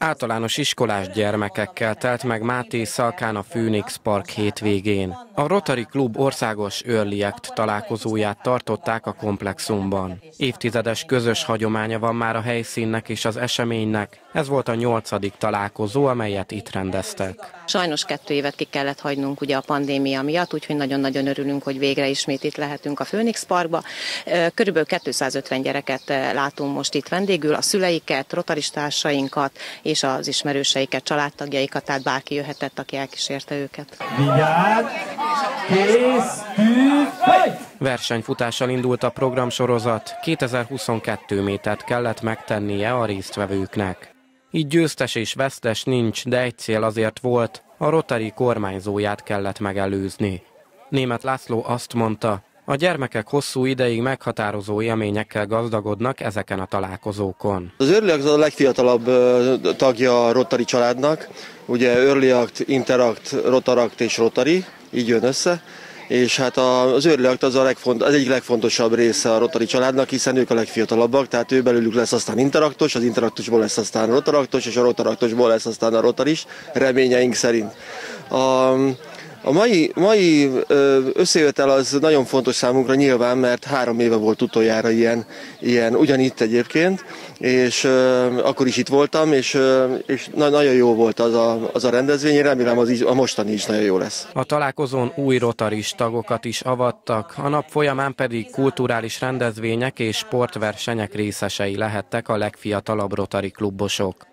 Általános iskolás gyermekekkel telt meg Mátészalkán a Főnix Park hétvégén. A Rotary Club országos Earlyact találkozóját tartották a komplexumban. Évtizedes közös hagyománya van már a helyszínnek és az eseménynek. Ez volt a 8. találkozó, amelyet itt rendeztek. Sajnos 2 évet ki kellett hagynunk ugye a pandémia miatt, úgyhogy nagyon-nagyon örülünk, hogy végre ismét itt lehetünk a Főnix Parkba. Körülbelül 250 gyereket látunk most itt vendégül, a szüleiket, rotaristársainkat és az ismerőseiket, családtagjaikat, tehát bárki jöhetett, aki elkísérte őket. Versenyfutással indult a programsorozat, 2022 métert kellett megtennie a résztvevőknek. Így győztes és vesztes nincs, de egy cél azért volt, a Rotary kormányzóját kellett megelőzni. Németh László azt mondta, a gyermekek hosszú ideig meghatározó élményekkel gazdagodnak ezeken a találkozókon. Az Earlyact a legfiatalabb tagja a Rotary családnak, ugye Earlyact, Interact, Rotaract és Rotary, így jön össze. És hát az Earlyact az egyik legfontosabb része a Rotary családnak, hiszen ők a legfiatalabbak, tehát ő belőlük lesz aztán interaktos, az interaktusból lesz aztán rotaraktos, és a rotaraktusból lesz aztán a rotaris, reményeink szerint. A mai összejövetel az nagyon fontos számunkra nyilván, mert 3 éve volt utoljára ilyen ugyanitt egyébként, és akkor is itt voltam, és nagyon jó volt az a rendezvény, remélem a mostani is nagyon jó lesz. A találkozón új rotaris tagokat is avattak, a nap folyamán pedig kulturális rendezvények és sportversenyek részesei lehettek a legfiatalabb Rotary klubosok.